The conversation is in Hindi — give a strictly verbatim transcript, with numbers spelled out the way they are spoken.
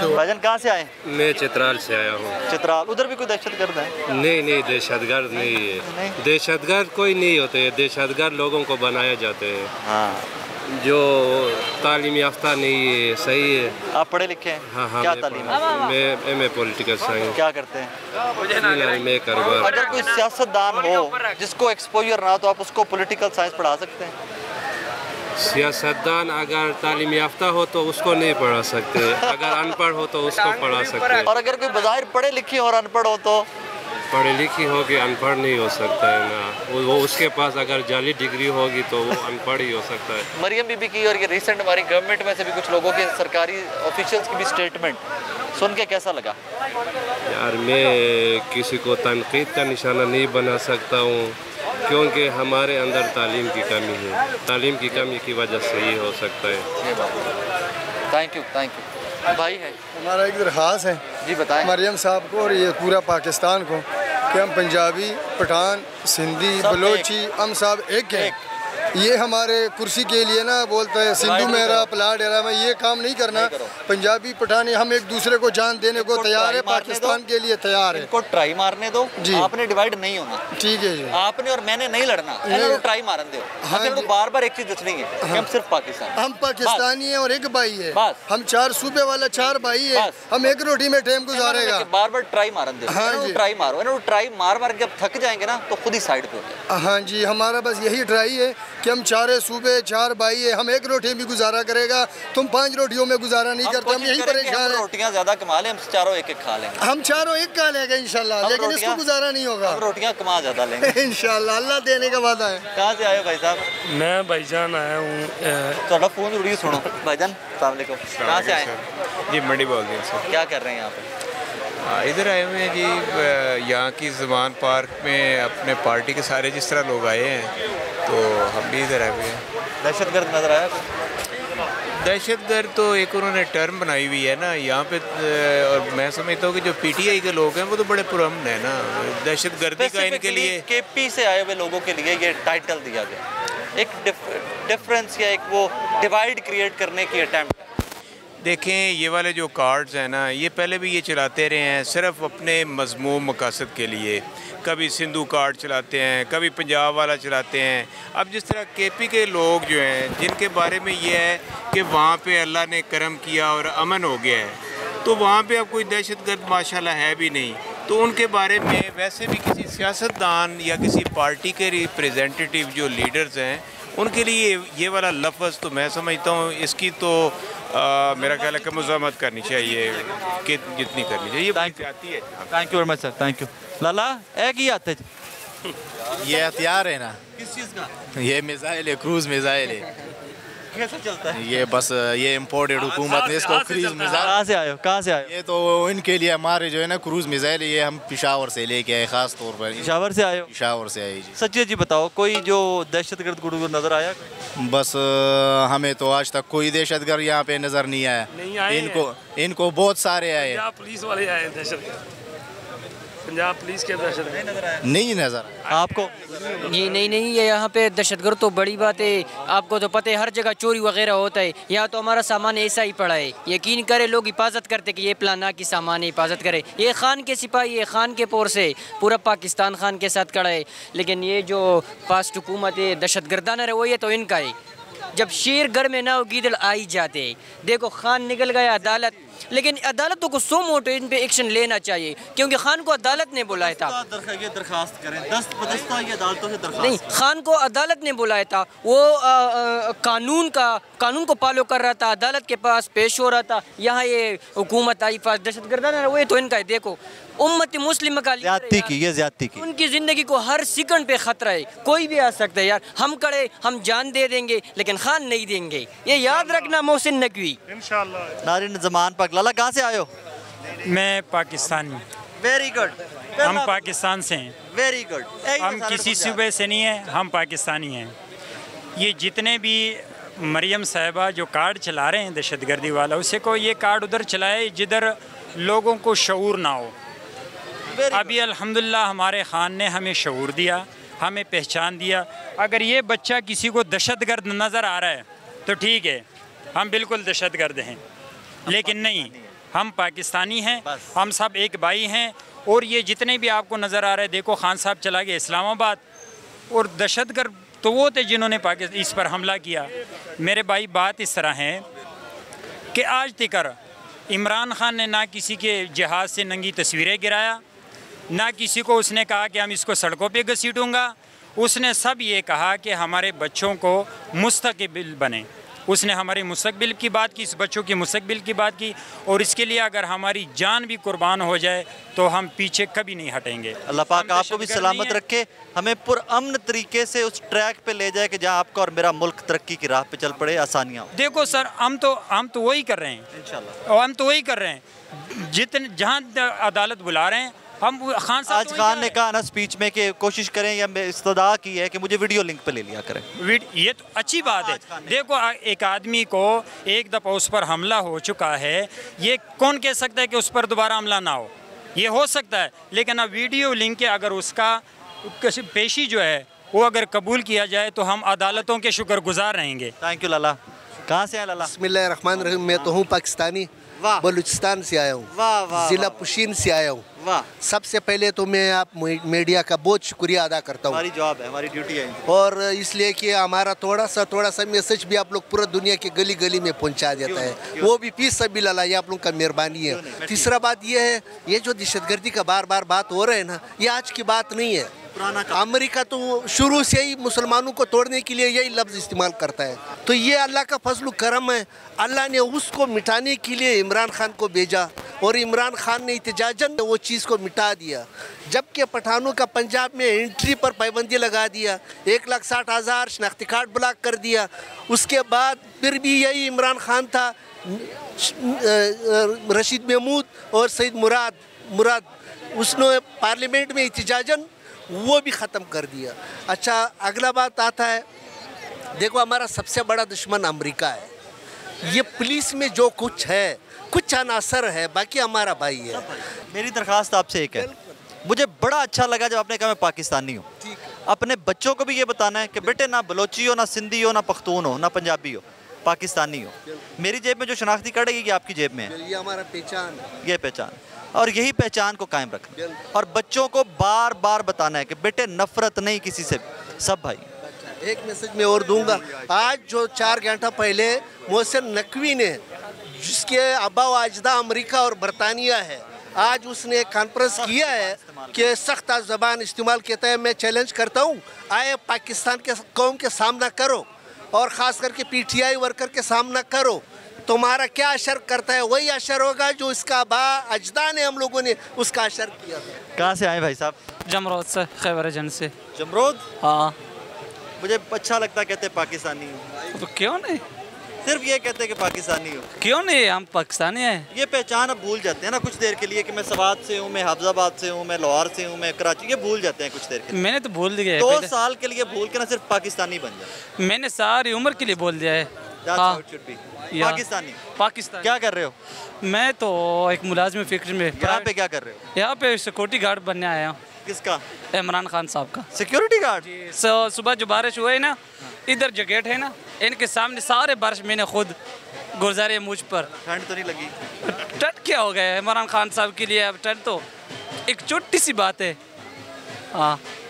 भाईजान कहाँ से आए? मैं चित्राल से आया हूँ। चित्राल उधर भी कोई दहशत गर्द है? नहीं नहीं दहशतगर्द नहीं है, दहशतगर्द कोई नहीं होते, दहशतगर्द लोगों को बनाया जाते हैं। हाँ। जो तालीम याफ्ता नहीं है। सही है। आप पढ़े लिखे हैं? हाँ हाँ। क्या तालीम? मैं एम ए पॉलिटिकल साइंस। क्या करते हैं? मैं कारोबार। अगर कोई सियासतदान हो जिसको एक्सपोजर ना तो आप उसको पॉलिटिकल साइंस पढ़ा सकते हैं? सियासतदान अगर तालीम याफ्ता हो तो उसको नहीं पढ़ा सकते, अगर अनपढ़ हो तो उसको पढ़ा सकते हैं। और अगर कोई बाहर पढ़े लिखे और अनपढ़ हो तो? पढ़े लिखी हो कि अनपढ़ नहीं हो सकता है ना, वो उसके पास अगर जाली डिग्री होगी तो वो अनपढ़ ही हो सकता है। मरियम बीबी की और ये रिसेंट हमारी गवर्नमेंट में से भी कुछ लोगों के सरकारी ऑफिशियल्स की भी स्टेटमेंट सुन के कैसा लगा? यार मैं किसी को तनकीद का निशाना नहीं बना सकता हूँ क्योंकि हमारे अंदर तालीम की कमी है, तालीम की कमी की वजह से ये हो सकता है। Thank you thank you. भाई है हमारा एक दरख्वास्त है जी, बताएं मरियम साहब को और ये पूरा पाकिस्तान को कि हम पंजाबी, पठान, सिंधी, बलोची, हम सब एक हैं। ये हमारे कुर्सी के लिए ना बोलते हैं सिंधु मेरा पलाड़ डेरा में ये काम नहीं करना, नहीं पंजाबी पठानी हम एक दूसरे को जान देने को तैयार है, पाकिस्तान के लिए तैयार है। इनको ट्राई मारने दो जी, आपने डिवाइड नहीं होना, ठीक है जी, आपने और मैंने नहीं लड़ना, ट्राई मारन दो। हाँ, बार बार एक चीज दिखेंगे हम सिर्फ पाकिस्तान, हम पाकिस्तानी है और एक भाई है, हम चार सूबे वाला चार भाई है, हम एक रोटी में टाइम गुजारेगा। बार बार ट्राई मारन दो, ट्राई मारो, ट्राई मार मार जब थक जाएंगे ना तो खुद ही साइड पे हो। हाँ जी, हमारा बस यही ट्राई है कि हम चारे सूबे चार भाई है, हम एक रोटी में गुजारा करेगा, तुम पांच रोटियों में गुजारा नहीं करते, हम यही परेशान हैं। रोटियां ज्यादा कमा लें, हम चारों एक एक खा लेंगे, हम चारों एक खा लेंगे इंशाल्लाह, लेकिन इसको गुजारा नहीं होगा, हम रोटियां कमा ज्यादा लेंगे इंशाल्लाह, अल्लाह देने का वादा है। कहाँ से आए हो भाई साहब? मैं भाईजान आया हूँ। थोड़ा फोन जुड़ी सुनो भाईजान। कहाँ से आए जी? मंडी बोल रही हूँ। क्या कर रहे हैं यहाँ पे? इधर आए हुए हैं जी, यहाँ की ज़मान पार्क में अपने पार्टी के सारे जिस तरह लोग आए हैं तो हम भी इधर आए हुए हैं। दहशतगर्द नजर आया? दहशतगर्द तो एक उन्होंने टर्म बनाई हुई है ना यहाँ पे, और मैं समझता हूँ कि जो पीटीआई के लोग हैं वो तो बड़े पुरअमन है ना, दहशतगर्दी का इनके लिए केपी से आए हुए लोगों के लिए ये टाइटल दिया गया, एक डिफरेंस या एक वो डिवाइड क्रिएट करने की अटैम्प्ट। देखें ये वाले जो कार्ड्स हैं ना ये पहले भी ये चलाते रहे हैं सिर्फ अपने मजमूम मकासद के लिए, कभी सिंधु कार्ड चलाते हैं, कभी पंजाब वाला चलाते हैं। अब जिस तरह केपी के लोग जो हैं जिनके बारे में ये है कि वहाँ पे अल्लाह ने करम किया और अमन हो गया है तो वहाँ पे अब कोई दहशतगर्द माशाल्लाह है भी नहीं, तो उनके बारे में वैसे भी किसी सियासतदान या किसी पार्टी के रिप्रेजेंटेटिव जो लीडर्स हैं उनके लिए ये वाला लफ्ज़ तो मैं समझता हूँ इसकी तो आ, मेरा ख्याल है कि मज़ामत करनी चाहिए कि जितनी करनी चाहिए। Thank you very much sir. Thank you. Lala एक ही आते ये हथियार है ना? किस चीज़ का? ये मिसाइल है, क्रूज मिसाइल है। कैसे चलता है ये? बस ये इम्पोर्टेड हुकूमत ने इसको क्रूज मिसाइल। कहाँ से आयो? कहाँ से आयो? ये तो इनके लिए हमारे जो है ना क्रूज मिसाइल ये हम पिशावर से लेके आए, खास तौर पर। पिशावर से आयो? पिशावर से आए जी। सच्ची जी बताओ कोई जो दहशतगर्द गुरु नजर आया? बस हमें तो आज तक कोई दहशतगर्द यहाँ पे नजर नहीं आया। नहीं आए? इनको इनको बहुत सारे आए, पुलिस वाले आए, दहशतगर्द पंजाब पुलिस के दहशतगर्द नजर आया? नहीं नजर आपको ये? नहीं नहीं ये यहाँ पे दहशतगर्द तो बड़ी बात है, आपको तो पता है हर जगह चोरी वगैरह होता है, यहाँ तो हमारा सामान ऐसा ही पड़ा है, यकीन करे लोग हिफाजत करते कि ये प्लाना की सामान हिफाजत करे। ये खान के सिपाही है, खान के पोर से पूरा पाकिस्तान खान के साथ खड़ा है, लेकिन ये जो फास्ट हुकूमत है दहशतगर्दाना है वो ये तो इनका है, जब शेर घर में ना उगीदल आई जाते। देखो खान निकल गया अदालत, लेकिन अदालतों को सो मोटो इन पे एक्शन लेना चाहिए क्योंकि खान को अदालत ने बुलाया था। दरखास्त करें दस्त बदस्ता ये अदालतों से दरखास्त नहीं, खान को अदालत ने बुलाया था, वो आ, आ, कानून का कानून को फॉलो कर रहा था, अदालत के पास पेश हो रहा था, यहाँ ये हुकूमत आई पास दहशतगर्दाना वो तो इनका है। देखो उम्मत मुस्लिम का ज़्यादती की, ये ज़्यादती की, उनकी ज़िंदगी को हर सेकंड पे ख़तरा है, कोई भी आ सकता है यार, हम कड़े हम जान दे देंगे लेकिन खान नहीं देंगे, ये याद रखना मोहसिन नकवी इंशाल्लाह। नारिन ज़मान पाक। लाला कहाँ से आयो? मैं पाकिस्तानी। वेरी गुड, हम पाकिस्तान से हैं। वेरी गुड, हम किसी सूबे से नहीं है, हम पाकिस्तानी हैं। ये जितने भी मरियम साहिबा जो कार्ड चला रहे हैं दहशतगर्दी वाला उसे को ये कार्ड उधर चलाए जिधर लोगों को शऊर ना हो। अभी अल्हम्दुलिल्लाह हमारे ख़ान ने हमें शऊर दिया, हमें पहचान दिया। अगर ये बच्चा किसी को दहशतगर्द नज़र आ रहा है तो ठीक है, हम बिल्कुल दहशतगर्द हैं, लेकिन नहीं हम पाकिस्तानी हैं, हम सब एक भाई हैं। और ये जितने भी आपको नज़र आ रहे हैं, देखो खान साहब चला गए इस्लामाबाद, और दहशतगर्द तो वो थे जिन्होंने पाकिस्तान इस पर हमला किया। मेरे भाई बात इस तरह है कि आज तक इमरान खान ने ना किसी के जहाज़ से नंगी तस्वीरें गिराया, ना किसी को उसने कहा कि हम इसको सड़कों पे घसीटूंगा। उसने सब ये कहा कि हमारे बच्चों को मुस्तक़बिल बने। उसने हमारे मुस्तक़बिल की बात की, इस बच्चों के मुस्तक़बिल की बात की, और इसके लिए अगर हमारी जान भी कुर्बान हो जाए तो हम पीछे कभी नहीं हटेंगे। अल्लाह पाक आपको भी सलामत रखे, हमें पुरअमन तरीके से उस ट्रैक पे ले जाए कि जहाँ आपका और मेरा मुल्क तरक्की की राह पे चल पड़े, आसानियाँ। देखो सर, हम तो हम तो वही कर रहे हैं इंशाल्लाह, और हम तो वही कर रहे हैं जितने जहाँ अदालत बुला रहे हैं हम। खान साहब आज खान ने कहा ना स्पीच में कि कोशिश करें, या इस्तदा की है कि मुझे वीडियो लिंक पे ले लिया करें। ये तो अच्छी बात है। देखो एक आदमी को एक दफ़ा उस पर हमला हो चुका है, ये कौन कह सकता है कि उस पर दोबारा हमला ना हो? ये हो सकता है, लेकिन अब वीडियो लिंक के अगर उसका पेशी जो है वो अगर कबूल किया जाए तो हम अदालतों के शुक्रगुजार रहेंगे। Thank you Lala. कहाँ से आया लाला? बिस्मिल्लाह रहमान रहीम। मैं तो हूँ पाकिस्तानी, बलूचिस्तान से आया हूँ, जिला पुशीन से आया हूँ। सबसे पहले तो मैं आप मीडिया का बहुत शुक्रिया अदा करता हूँ। हमारी जॉब है, हमारी ड्यूटी है, और इसलिए कि हमारा थोड़ा सा थोड़ा सा मैसेज भी आप लोग पूरा दुनिया के गली गली में पहुँचा देता है, वो भी पीस सब भी लाला, ये आप लोग का मेहरबानी है। तीसरा बात ये है, ये जो दहशतगर्दी का बार बार बात हो रहा है ना, ये आज की बात नहीं है। अमेरिका तो शुरू से ही मुसलमानों को तोड़ने के लिए यही लफ्ज़ इस्तेमाल करता है। तो ये अल्लाह का फजल करम है, अल्लाह ने उसको मिटाने के लिए इमरान खान को भेजा, और इमरान खान ने इत्तेजाजन वो चीज़ को मिटा दिया। जबकि पठानों का पंजाब में एंट्री पर पाबंदी लगा दिया, एक लाख साठ हज़ार शनाख्ती कार्ड ब्लॉक कर दिया। उसके बाद फिर भी यही इमरान खान था, रशीद महमूद और सईद मुराद मुराद उसने पार्लियामेंट में इत्तेजाजन वो भी ख़त्म कर दिया। अच्छा, अगला बात आता है, देखो हमारा सबसे बड़ा दुश्मन अमेरिका है। ये पुलिस में जो कुछ है, कुछ अनासर है, बाकी हमारा भाई है। मेरी दरख्वास्त आपसे एक है, मुझे बड़ा अच्छा लगा जब आपने कहा मैं पाकिस्तानी हूँ। अपने बच्चों को भी ये बताना है कि बेटे ना बलोची हो, ना सिंधी हो, ना पख्तून हो, ना पंजाबी हो, पाकिस्तानी हो। मेरी जेब में जो शनाख्ती कार्ड है ये आपकी जेब में है, ये हमारा पहचान, ये पहचान, और यही पहचान को कायम रखना। और बच्चों को बार बार बताना है कि बेटे नफरत नहीं किसी से, सब भाई। एक मैसेज मैं और दूंगा, आज जो चार घंटा पहले मोहसिन नकवी ने, जिसके अब्बा व अजदा अमेरिका और बरतानिया है, आज उसने कॉन्फ्रेंस किया है कि सख्त ज़बान इस्तेमाल कहता है। मैं चैलेंज करता हूँ, आए पाकिस्तान के कौम के सामना करो, और ख़ास करके पीटीआई वर्कर के सामना करो। तुम्हारा क्या असर करता है, वही असर होगा जो इसका अबा अजदा ने, हम लोगों ने उसका असर किया था। कहाँ से आए भाई साहब? जमरोद से, खैबर जन से। जमरोद? हाँ। मुझे अच्छा लगता कहते पाकिस्तानी हो, तो क्यों नहीं? सिर्फ ये कहते कि पाकिस्तानी हो, क्यों नहीं? हम पाकिस्तानी हैं। ये पहचान अब भूल जाते हैं ना कुछ देर के लिए कि मैं सवाद से हूँ, मैं हाफिजाबाद से हूँ, मैं लाहौर से हूँ, मैं कराची, ये भूल जाते हैं कुछ देर के लिए। मैंने तो भूल दिया है, दो साल के लिए भूल के ना सिर्फ पाकिस्तानी बन जाए। मैंने सारी उम्र के लिए बोल दिया है पाकिस्तानी। पाकिस्तान क्या कर रहे हो? मैं तो एक मुलाजिम फैक्ट्री में। यहाँ पे क्या कर रहे हो? यहाँ पे सिक्योरिटी गार्ड बनने आया हूँ। किसका? इमरान खान साहब का सिक्योरिटी गार्ड। सो सुबह जो बारिश हुआ है ना, इधर जो गेट है ना, इनके सामने सारे बारिश मैंने खुद गुजारे। मुझ पर ठंड तो नहीं लगी? ठंड क्या हो गया इमरान खान साहब के लिए, अब ठंड तो एक छोटी सी बात है। हाँ